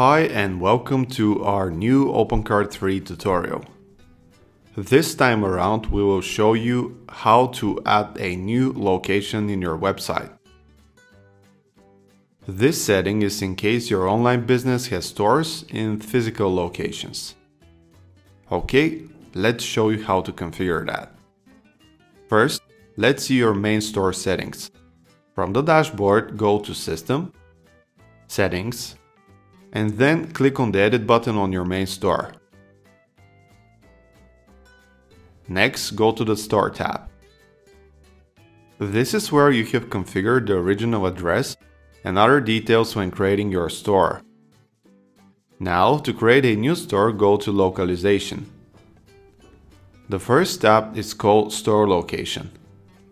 Hi and welcome to our new OpenCart 3 tutorial. This time around we will show you how to add a new location in your website. This setting is in case your online business has stores in physical locations. Okay, let's show you how to configure that. First, let's see your main store settings. From the dashboard, go to System, Settings, and then click on the Edit button on your main store. Next, go to the Store tab. This is where you have configured the original address and other details when creating your store. Now, to create a new store, go to Localization. The first tab is called Store Location.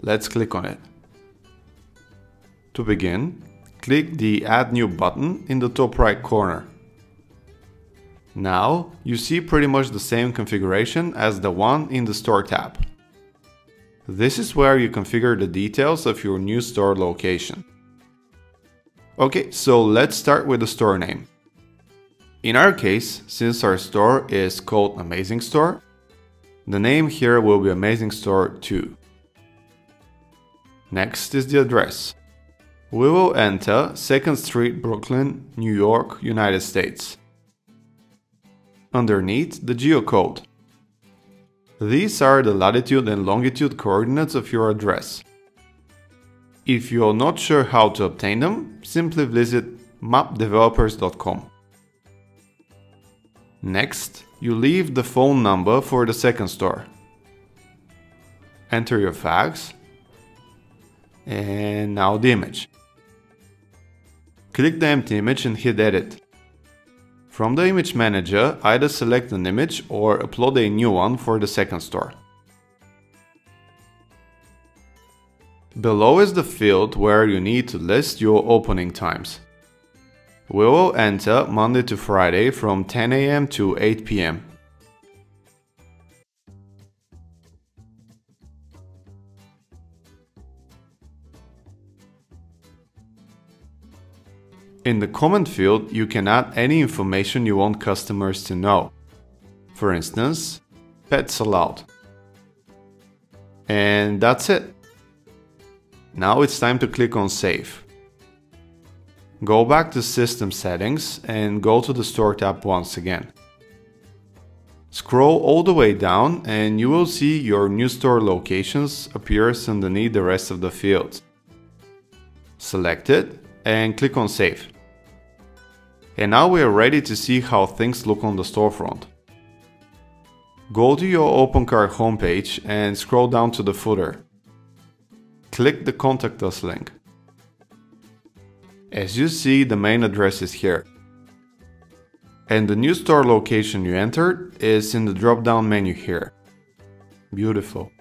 Let's click on it. To begin, click the Add New button in the top right corner. Now you see pretty much the same configuration as the one in the Store tab. This is where you configure the details of your new store location. Okay, so let's start with the store name. In our case, since our store is called Amazing Store, the name here will be Amazing Store 2. Next is the address. We will enter 2nd Street, Brooklyn, New York, United States. Underneath, the geocode. These are the latitude and longitude coordinates of your address. If you are not sure how to obtain them, simply visit mapdevelopers.com. Next, you leave the phone number for the second store. Enter your fax, and now the image. Click the empty image and hit Edit. From the image manager, either select an image or upload a new one for the second store. Below is the field where you need to list your opening times. We will enter Monday to Friday from 10 a.m. to 8 p.m. In the comment field, you can add any information you want customers to know. For instance, pets allowed. And that's it. Now it's time to click on Save. Go back to System Settings and go to the Store tab once again. Scroll all the way down and you will see your new store locations appears underneath the rest of the fields. Select it and click on Save. And now we are ready to see how things look on the storefront. Go to your OpenCart homepage and scroll down to the footer. Click the Contact Us link. As you see, the main address is here. And the new store location you entered is in the drop-down menu here. Beautiful.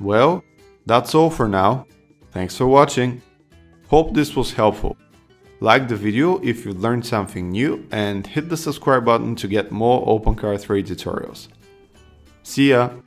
Well, that's all for now. Thanks for watching. Hope this was helpful. Like the video if you learned something new and hit the subscribe button to get more OpenCart 3 tutorials. See ya!